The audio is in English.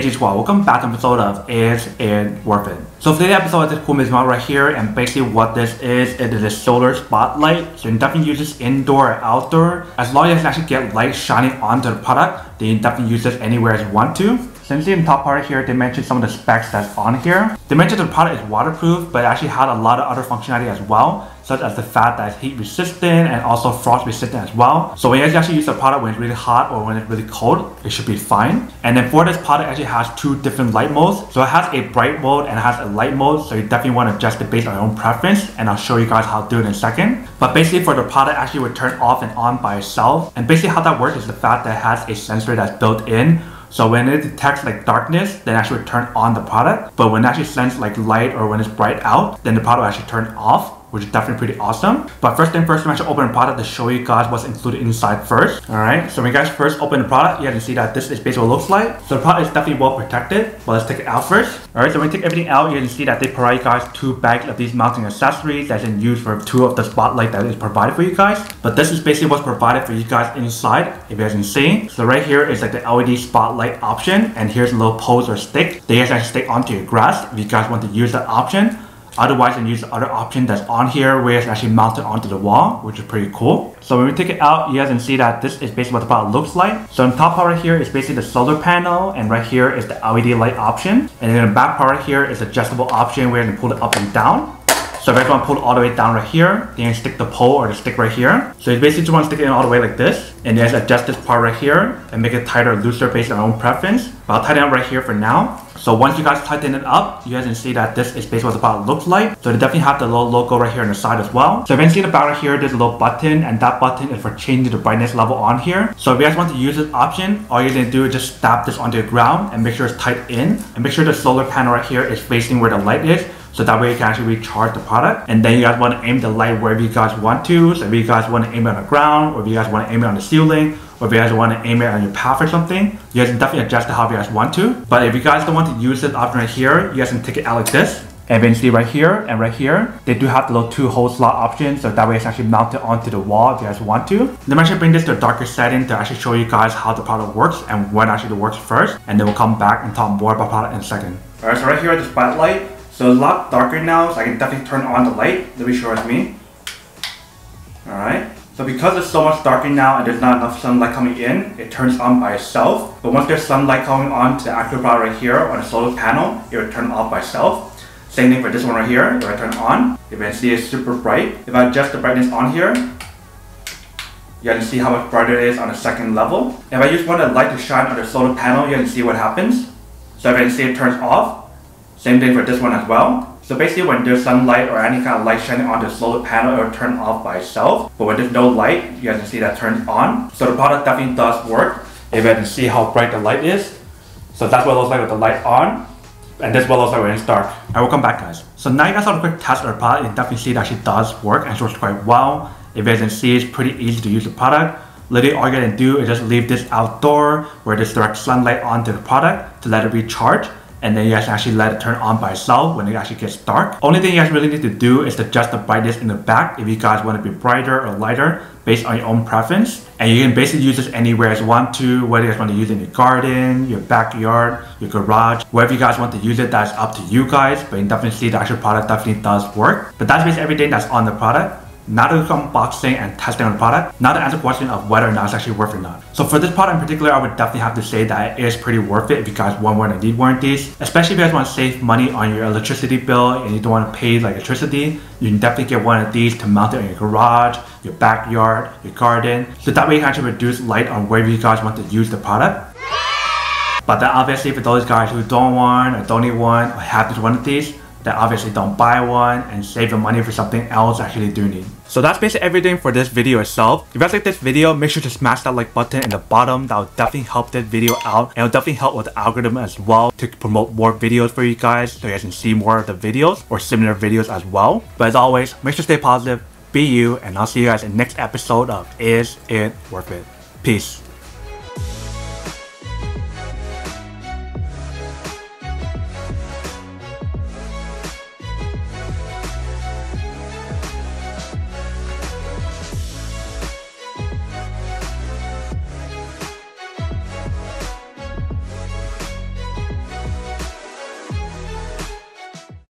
AG12. Welcome back to an episode of Is It Worth It? So for today's episode, this cool Miss model right here, and basically what this is, it is a solar spotlight. So you can definitely use this indoor or outdoor. As long as you can actually get light shining onto the product, then you can definitely use this anywhere as you want to. So you see in the top part here, they mentioned some of the specs that's on here. They mentioned the product is waterproof, but it actually had a lot of other functionality as well, such as the fact that it's heat resistant and also frost resistant as well. So when you actually use the product when it's really hot or when it's really cold, it should be fine. And then for this product, it actually has two different light modes. So it has a bright mode and it has a light mode. So you definitely want to adjust it based on your own preference. And I'll show you guys how to do it in a second. But basically for the product, actually will turn off and on by itself. And basically how that works is the fact that it has a sensor that's built in. So when it detects like darkness, then it actually will turn on the product. But when it actually senses like light or when it's bright out, then the product will actually turn off, which is definitely pretty awesome. But first thing first, I'm actually open the product to show you guys what's included inside first. All right, so when you guys first open the product, you guys can see that this is basically what it looks like. So the product is definitely well protected, but let's take it out first. All right, so when you take everything out, you can see that they provide you guys two bags of these mounting accessories that's in use for two of the spotlight that is provided for you guys. But this is basically what's provided for you guys inside, if you guys can see. So right here is like the LED spotlight option, and here's a little pole or stick. They actually stick onto your grass if you guys want to use that option. Otherwise, you can use the other option that's on here where it's actually mounted onto the wall, which is pretty cool. So when we take it out, you guys can see that this is basically what the product looks like. So on the top part right here is basically the solar panel, and right here is the LED light option. And then the back part right here is adjustable option where you can pull it up and down. So if you guys want to pull it all the way down right here, then you stick the pole or the stick right here. So you basically just want to stick it in all the way like this. And then adjust this part right here and make it tighter or looser based on your own preference. But I'll tighten it up right here for now. So once you guys tighten it up, you guys can see that this is basically what the product looks like. So they definitely have the little logo right here on the side as well. So if you can see the back right here, there's a little button, and that button is for changing the brightness level on here. So if you guys want to use this option, all you're going to do is just tap this onto the ground and make sure it's tight in. And make sure the solar panel right here is facing where the light is. So that way you can actually recharge the product. And then you guys want to aim the light wherever you guys want to. So if you guys want to aim it on the ground, or if you guys want to aim it on the ceiling, or if you guys want to aim it on your path or something, you guys can definitely adjust it however you guys want to. But if you guys don't want to use this option right here, you guys can take it out like this. And then see right here, they do have the little two-hole slot option, so that way it's actually mounted onto the wall if you guys want to. Let me actually bring this to a darker setting to actually show you guys how the product works and when actually it works first, and then we'll come back and talk more about product in a second. All right, so right here at the spotlight, so it's a lot darker now, so I can definitely turn on the light. Let me show it to me. All right. So because it's so much darker now and there's not enough sunlight coming in, it turns on by itself. But once there's sunlight coming on to the actual product right here on the solar panel, it will turn off by itself. Same thing for this one right here, it will turn on. You can see it's super bright. If I adjust the brightness on here, you can see how much brighter it is on the second level. If I just want the light to shine on the solar panel, you can see what happens. So if I can see it turns off. Same thing for this one as well. So basically when there's sunlight or any kind of light shining on the solar panel, it will turn off by itself. But when there's no light, you guys can see that turns on. So the product definitely does work. If you can see how bright the light is. So that's what it looks like with the light on. And this well also when it's dark. Alright, welcome back guys. So now you guys have a quick test of the product. You definitely see that actually does work and it works quite well. If you can see, it's pretty easy to use the product. Literally all you're going to do is just leave this outdoor where there's direct sunlight onto the product to let it recharge. And then you guys actually let it turn on by itself when it actually gets dark. Only thing you guys really need to do is adjust the brightness in the back if you guys want to be brighter or lighter based on your own preference. And you can basically use this anywhere as you want to, whether you guys want to use it in your garden, your backyard, your garage, wherever you guys want to use it, that's up to you guys. But you can definitely see the actual product definitely does work. But that's basically everything that's on the product. Now to unboxing and testing on the product, now to answer the question of whether or not it's actually worth it or not. So for this product in particular, I would definitely have to say that it is pretty worth it if you guys want one and need warranties. Especially if you guys want to save money on your electricity bill and you don't want to pay like electricity, you can definitely get one of these to mount it in your garage, your backyard, your garden. So that way you can actually reduce light on wherever you guys want to use the product. But then obviously for those guys who don't want or don't need one or have just one of these, then obviously don't buy one and save the money for something else actually do need. So that's basically everything for this video itself. If you guys like this video, make sure to smash that like button in the bottom. That will definitely help this video out. And it'll definitely help with the algorithm as well to promote more videos for you guys so you guys can see more of the videos or similar videos as well. But as always, make sure to stay positive, be you, and I'll see you guys in the next episode of Is It Worth It? Peace.